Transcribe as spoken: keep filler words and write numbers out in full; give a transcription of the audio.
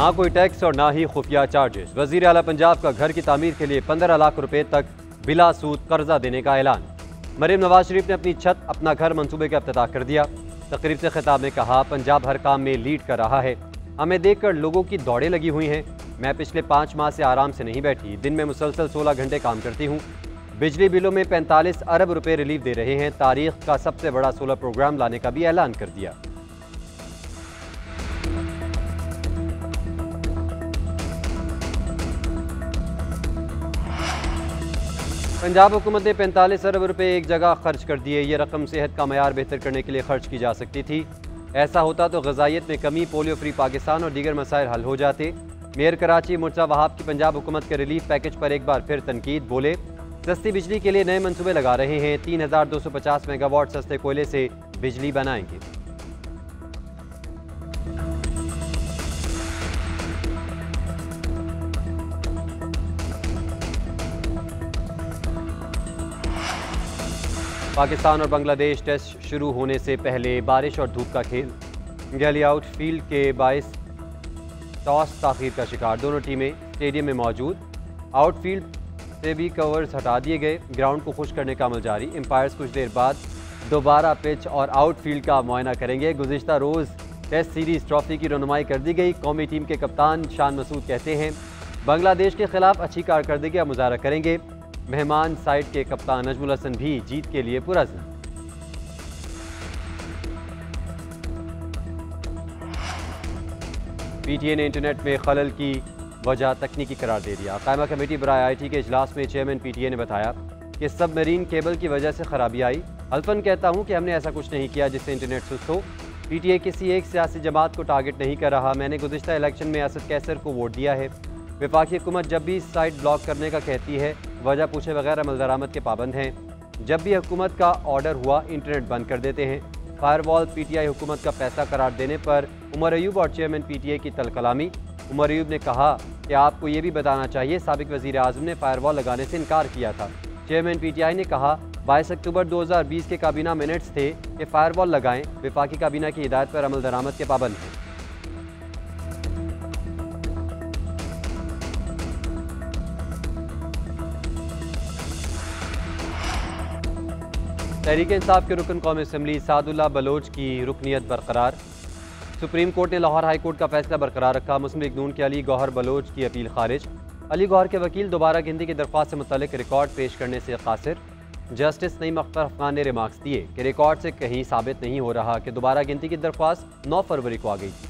ना कोई टैक्स और ना ही खुफिया चार्जेस। वजीर आला पंजाब का घर की तामीर के लिए पंद्रह लाख रुपए तक बिला सूद कर्जा देने का ऐलान। मरीम नवाज शरीफ ने अपनी छत अपना घर मनसूबे का इफ्तिताह कर दिया। तकरीब से खिताब में कहा, पंजाब हर काम में लीड कर रहा है, हमें देखकर लोगों की दौड़ें लगी हुई हैं। मैं पिछले पाँच माह से आराम से नहीं बैठी, दिन में मुसलसल सोलह घंटे काम करती हूँ। बिजली बिलों में पैंतालीस अरब रुपए रिलीफ दे रहे हैं। तारीख का सबसे बड़ा सोलर प्रोग्राम लाने का भी ऐलान कर दिया। पंजाब हुकूमत ने पैंतालीस अरब रुपए एक जगह खर्च कर दिए। ये रकम सेहत का मयार बेहतर करने के लिए खर्च की जा सकती थी। ऐसा होता तो गजाइत में कमी, पोलियो फ्री पाकिस्तान और दीगर मसाइल हल हो जाते। मेयर कराची मुर्जा वहाब की पंजाब हुकूमत के रिलीफ पैकेज पर एक बार फिर तनकीद। बोले, सस्ती बिजली के लिए नए मनसूबे लगा रहे हैं, तीन हज़ार दो सौ पचास मेगावाट सस्ते कोयले से बिजली बनाएंगे। पाकिस्तान और बांग्लादेश टेस्ट शुरू होने से पहले बारिश और धूप का खेल। गैली आउटफील्ड के बायस टॉस ताखीर का शिकार। दोनों टीमें स्टेडियम में मौजूद। आउटफील्ड से भी कवर्स हटा दिए गए। ग्राउंड को खुश करने का अमल जारी। एम्पायर्स कुछ देर बाद दोबारा पिच और आउटफील्ड का मुआयना करेंगे। गुज़िश्ता रोज़ टेस्ट सीरीज़ ट्रॉफी की रनुमाई कर दी गई। कौमी टीम के कप्तान शान मसूद कहते हैं, बांग्लादेश के खिलाफ अच्छी कारकर्दगी का मुजाहरा करेंगे। मेहमान साइड के कप्तान नजमुल हसन भी जीत के लिए पुरज़्म। पीटीए ने इंटरनेट में खलल की वजह तकनीकी करार दे दिया। कायमा कमेटी बराए आई टी के इजलास में चेयरमैन पीटीए ने बताया कि सबमरीन केबल की वजह से खराबी आई। हल्फन कहता हूं कि हमने ऐसा कुछ नहीं किया जिससे इंटरनेट सुस्त हो। पीटीए किसी एक सियासी जमात को टारगेट नहीं कर रहा। मैंने गुज़िश्ता इलेक्शन में असद कैसर को वोट दिया है। वफाकी हुकूमत जब भी साइट ब्लॉक करने का कहती है, वजह पूछे बगैर अमल दरामद के पाबंद हैं। जब भी हुकूमत का ऑर्डर हुआ, इंटरनेट बंद कर देते हैं। फायरवॉल पीटीआई हुकूमत का पैसा करार देने पर उमर अयूब और चेयरमैन पीटीआई की तलकलामी। उमर अयूब ने कहा कि आपको ये भी बताना चाहिए, साबिक वजीर आजम ने फायरवॉल लगाने से इनकार किया था। चेयरमैन पीटीआई ने कहा, बाईस अक्टूबर दो हज़ार बीस के काबीना मिनट्स थे कि फायरवॉल लगाएं। वफाकी काबीना की हिदायत पर अमल दरामद के पाबंद हैं। तहरीक इंसाफ के रुकन कौमी असम्बली सादुल्लाह बलोच की रुकनीत बरकरार। सुप्रीम कोर्ट ने लाहौर हाई कोर्ट का फैसला बरकरार रखा। मुस्लिम लीग नून के अली गौहर बलोच की अपील खारिज। अली गौहर के वकील दोबारा गिनती की दरख्वास्त से मुतलिक रिकॉर्ड पेश करने से कासिर। जस्टिस नईम अख्तर अफान ने रिमार्क्स दिए कि रिकॉर्ड से कहीं साबित नहीं हो रहा कि दोबारा गिनती की दरख्वास्त नौ फरवरी को आ गई थी।